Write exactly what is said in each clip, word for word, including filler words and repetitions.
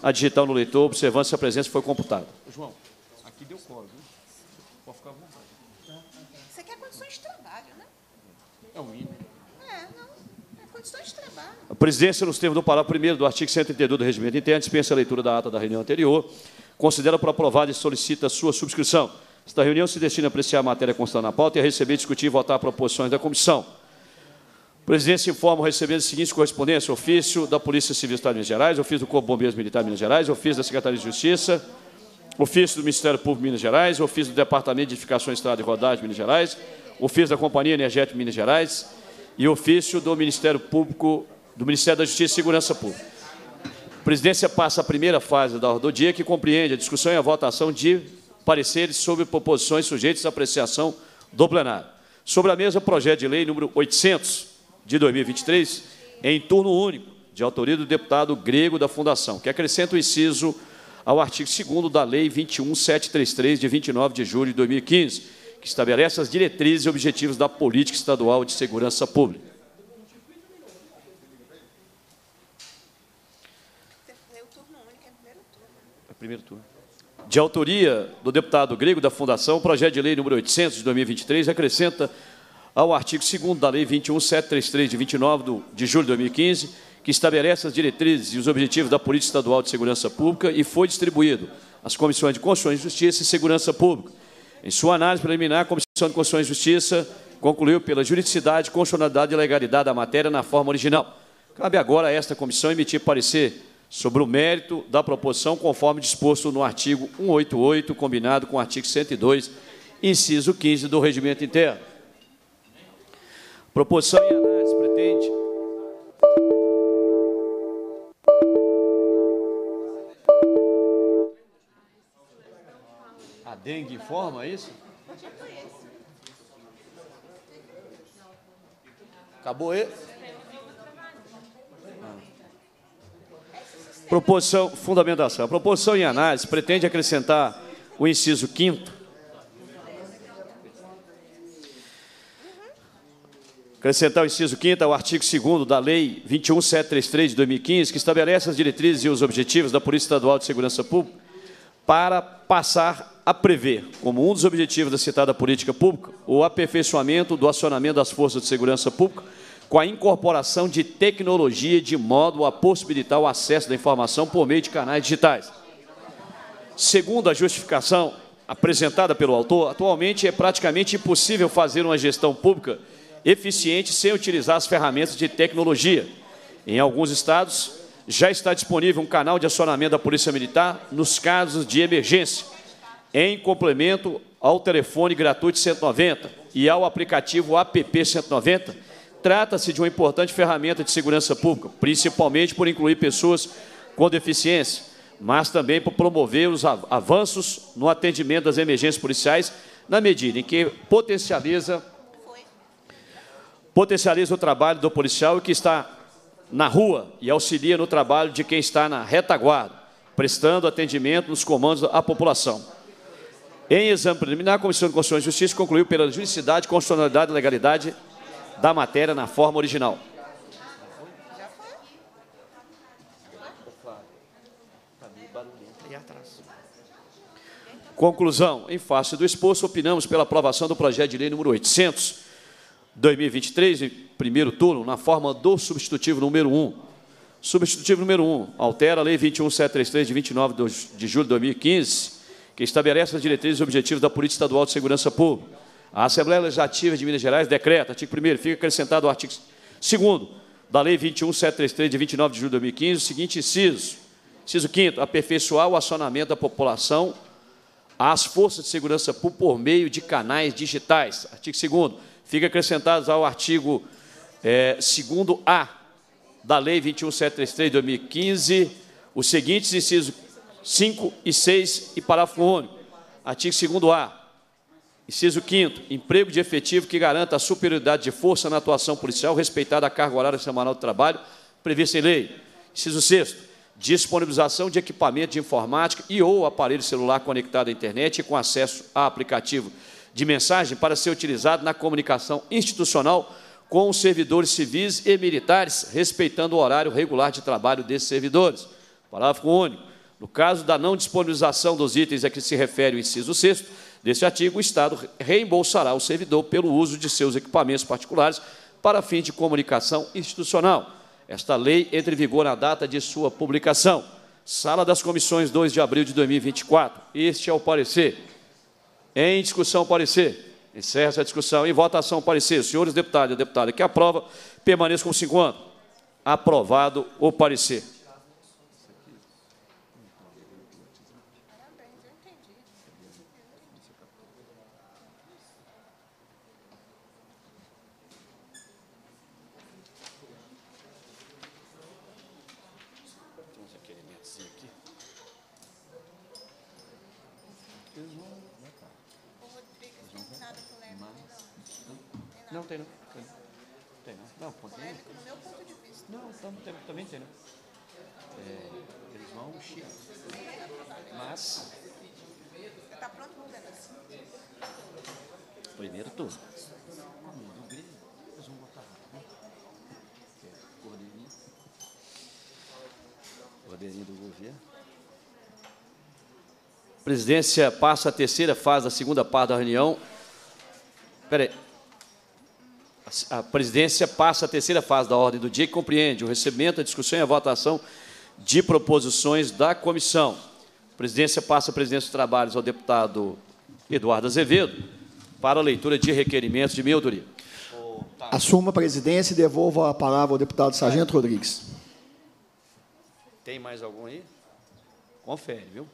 A digital no leitor, observância, a presença foi computada. João, aqui deu coro, viu? Pode ficar à vontade. Isso aqui é condições de trabalho, né? É o mínimo. É, não. É condições de trabalho. A presidência, nos termos do parágrafo primeiro do artigo cento e trinta e dois do Regimento Interno, dispensa a leitura da ata da reunião anterior, considera por aprovada e solicita sua subscrição. Esta reunião se destina a apreciar a matéria constante na pauta e a receber, discutir e votar proposições da comissão. Presidência informa o receber as seguintes correspondências: ofício da Polícia Civil do Estado de Minas Gerais, ofício do Corpo de Bombeiros Militar de Minas Gerais, ofício da Secretaria de Justiça, ofício do Ministério Público de Minas Gerais, ofício do Departamento de Edificações, Estrada e Rodagem de Minas Gerais, ofício da Companhia Energética de Minas Gerais e ofício do Ministério Público, do Ministério da Justiça e Segurança Pública. A presidência passa a primeira fase da ordem do dia, que compreende a discussão e a votação de pareceres sobre proposições sujeitas à apreciação do plenário. Sobre a mesa, projeto de lei número oitocentos de dois mil e vinte e três, em turno único, de autoria do deputado Greco da Fundação, que acrescenta o inciso ao artigo segundo da Lei vinte e um ponto setecentos e trinta e três, de vinte e nove de julho de dois mil e quinze, que estabelece as diretrizes e objetivos da política estadual de segurança pública. É primeiro turno. De autoria do deputado Greco da Fundação, o projeto de lei número oitocentos de dois mil e vinte e três acrescenta ao artigo segundo da Lei vinte e um ponto setecentos e trinta e três, de vinte e nove de julho de dois mil e quinze, que estabelece as diretrizes e os objetivos da Política Estadual de Segurança Pública e foi distribuído às Comissões de Constituição e Justiça e Segurança Pública. Em sua análise preliminar, a Comissão de Constituição e Justiça concluiu pela juridicidade, constitucionalidade e legalidade da matéria na forma original. Cabe agora a esta comissão emitir parecer sobre o mérito da proposição, conforme disposto no artigo cento e oitenta e oito, combinado com o artigo cento e dois, inciso quinze do Regimento Interno. Proposição e análise pretende... A dengue informa isso? Acabou ele? Proposição, fundamentação. A proposição e análise pretende acrescentar o inciso quinto, acrescentar o inciso quinto ao artigo segundo da Lei vinte e um ponto setecentos e trinta e três, de dois mil e quinze, que estabelece as diretrizes e os objetivos da Polícia Estadual de Segurança Pública, para passar a prever, como um dos objetivos da citada política pública, o aperfeiçoamento do acionamento das forças de segurança pública, com a incorporação de tecnologia, de modo a possibilitar o acesso da informação por meio de canais digitais. Segundo a justificação apresentada pelo autor, atualmente é praticamente impossível fazer uma gestão pública eficiente sem utilizar as ferramentas de tecnologia. Em alguns estados, já está disponível um canal de acionamento da Polícia Militar nos casos de emergência, em complemento ao telefone gratuito cento e noventa e ao aplicativo A P P cento e noventa. Trata-se de uma importante ferramenta de segurança pública, principalmente por incluir pessoas com deficiência, mas também por promover os avanços no atendimento das emergências policiais, na medida em que potencializa potencializa o trabalho do policial que está na rua e auxilia no trabalho de quem está na retaguarda, prestando atendimento nos comandos à população. Em exame preliminar, a Comissão de Constituição e Justiça concluiu pela juridicidade, constitucionalidade e legalidade da matéria na forma original. Conclusão. Em face do exposto, opinamos pela aprovação do projeto de lei número oitocentos de dois mil e vinte e três, em primeiro turno, na forma do substitutivo número um. Substitutivo número um altera a Lei vinte e um ponto setecentos e trinta e três, de vinte e nove de julho de dois mil e quinze, que estabelece as diretrizes e objetivos da Política Estadual de Segurança Pública. A Assembleia Legislativa de Minas Gerais decreta, artigo primeiro, fica acrescentado ao artigo segundo da Lei vinte e um ponto setecentos e trinta e três, de vinte e nove de julho de dois mil e quinze, o seguinte inciso. Inciso quinto, aperfeiçoar o acionamento da população às forças de segurança pública por meio de canais digitais. Artigo segundo. Fica acrescentados ao artigo é, segundo A da Lei vinte e um ponto setecentos e trinta e três, de dois mil e quinze, os seguintes incisos cinco e seis e parágrafo único. Artigo segundo A, inciso quinto, emprego de efetivo que garanta a superioridade de força na atuação policial, respeitada a carga horária semanal de trabalho, prevista em lei. Inciso sexto, disponibilização de equipamento de informática e ou aparelho celular conectado à internet e com acesso a aplicativo de mensagem para ser utilizado na comunicação institucional com os servidores civis e militares, respeitando o horário regular de trabalho desses servidores. Parágrafo único. No caso da não disponibilização dos itens a que se refere o inciso sexto deste artigo, o Estado reembolsará o servidor pelo uso de seus equipamentos particulares para fins de comunicação institucional. Esta lei entra em vigor na data de sua publicação. Sala das Comissões, dois de abril de dois mil e vinte e quatro. Este é o parecer. Em discussão, parecer. Encerra-se a discussão. Em votação, parecer. Senhores deputados e deputada que aprova, permaneçam com cinco anos. Aprovado o parecer. Não, tem não. Tem, tem não. Não, pode ter. Do meu ponto de vista. Não, tam, tem, também tem não. É, eles vão chiar. Mas... Está pronto, vamos ver assim. Primeiro turno. Do Grêmio, eles vão botar. Cordeirinho. Cordeirinho do governo. Presidência passa a terceira fase da segunda parte da reunião. Espera aí. A presidência passa à terceira fase da ordem do dia, que compreende o recebimento, a discussão e a votação de proposições da comissão. A presidência passa a presidência dos trabalhos ao deputado Eduardo Azevedo para a leitura de requerimentos de minha autoria. Assuma a presidência e devolva a palavra ao deputado Sargento Rodrigues. Tem mais algum aí? Confere, viu?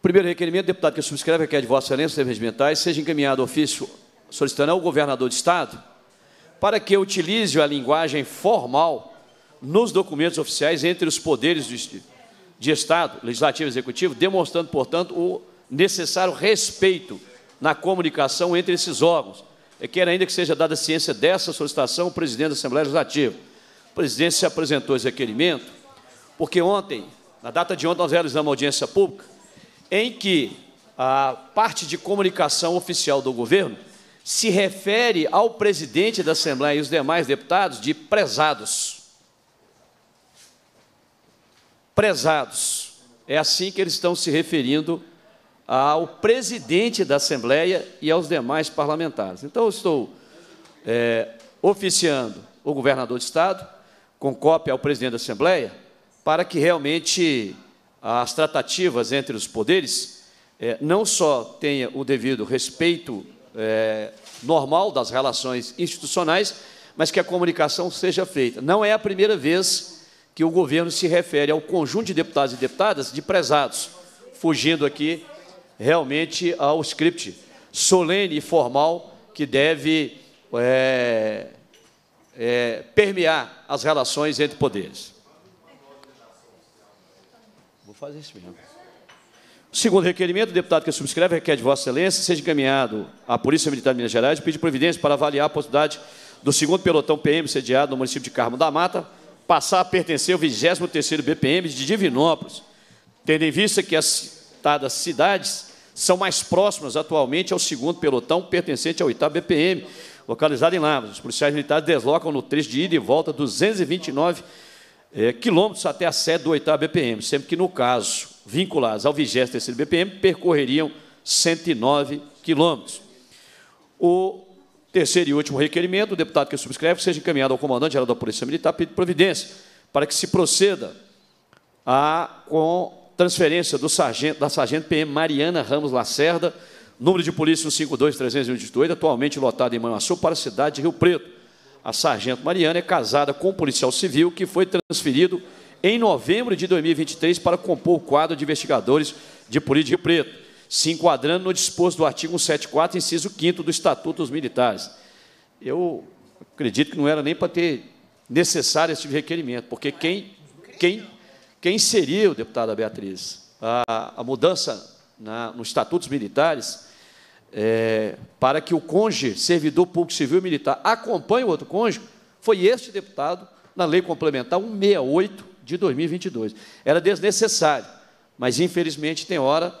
Primeiro requerimento, deputado que subscreve, requer de Vossa Excelência, serviços regimentais, seja encaminhado ofício solicitando ao governador de Estado para que utilize a linguagem formal nos documentos oficiais entre os poderes de Estado, Legislativo e Executivo, demonstrando, portanto, o necessário respeito na comunicação entre esses órgãos. Eu quero ainda que seja dada ciência dessa solicitação ao presidente da Assembleia Legislativa. A presidência apresentou esse requerimento porque ontem, na data de ontem, nós realizamos uma audiência pública em que a parte de comunicação oficial do governo se refere ao presidente da Assembleia e os demais deputados de prezados. Prezados. É assim que eles estão se referindo ao presidente da Assembleia e aos demais parlamentares. Então, eu estou é, oficiando o governador de Estado, com cópia ao presidente da Assembleia, para que realmente as tratativas entre os poderes é, não só tenha o devido respeito É, normal das relações institucionais, mas que a comunicação seja feita. Não é a primeira vez que o governo se refere ao conjunto de deputados e deputadas de prezados, fugindo aqui realmente ao script solene e formal que deve é, é, permear as relações entre poderes. Vou fazer isso mesmo. Segundo requerimento, o deputado que subscreve requer de Vossa Excelência seja encaminhado à Polícia Militar de Minas Gerais e pede providência para avaliar a possibilidade do segundo pelotão P M sediado no município de Carmo da Mata passar a pertencer ao vigésimo terceiro B P M de Divinópolis, tendo em vista que as citadas cidades são mais próximas atualmente ao segundo pelotão pertencente ao oitavo B P M, localizado em Lavras. Os policiais militares deslocam no trecho de ida e volta duzentos e vinte e nove é, quilômetros até a sede do oitavo B P M, sempre que, no caso, vinculados ao vigésimo terceiro B P M, percorreriam cento e nove quilômetros. O terceiro e último requerimento, o deputado que subscreve, seja encaminhado ao comandante-geral da Polícia Militar, pedido providência para que se proceda a, com transferência do sargento, da sargento P M Mariana Ramos Lacerda, número de polícia um cinco dois, trezentos e um, dezoito, atualmente lotado em Manaus, para a cidade de Rio Preto. A sargento Mariana é casada com um policial civil que foi transferido em novembro de dois mil e vinte e três, para compor o quadro de investigadores de Polícia de Rio Preto, se enquadrando no disposto do artigo cento e setenta e quatro, inciso quinto do Estatuto dos Militares. Eu acredito que não era nem para ter necessário esse tipo de requerimento, porque quem, quem, quem seria, deputada Beatriz, a, a mudança na, nos Estatutos Militares é, para que o cônjuge, servidor público civil e militar, acompanhe o outro cônjuge, foi este deputado, na Lei Complementar cento e sessenta e oito de dois mil e vinte e dois. Era desnecessário, mas, infelizmente, tem hora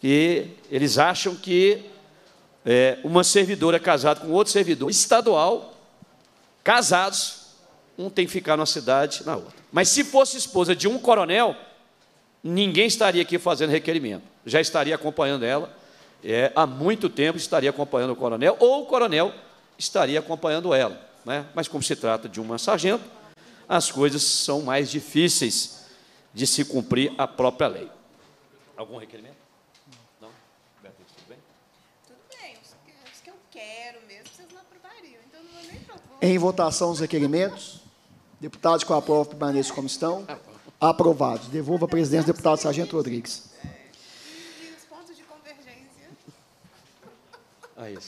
que eles acham que é, uma servidora casada com outro servidor estadual, casados, um tem que ficar numa cidade, na outra. Mas se fosse esposa de um coronel, ninguém estaria aqui fazendo requerimento. Já estaria acompanhando ela, é, há muito tempo estaria acompanhando o coronel, ou o coronel estaria acompanhando ela, né? Mas como se trata de uma sargento, as coisas são mais difíceis de se cumprir a própria lei. Algum requerimento? Não? Beatriz, tudo bem? Tudo bem, os que eu quero mesmo, vocês não aprovariam, então não vou nem propor. Em votação os requerimentos, deputados que aprovam permaneçam como estão. Aprovados. Devolva a presidência ao deputado Sargento Rodrigues. E os pontos de convergência. Aí,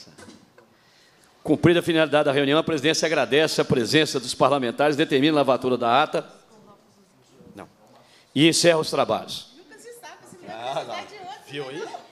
cumprida a finalidade da reunião, a presidência agradece a presença dos parlamentares, determina a lavatura da ata. Não. E encerra os trabalhos. Nunca se sabe se vai precisar de outro. Viu aí?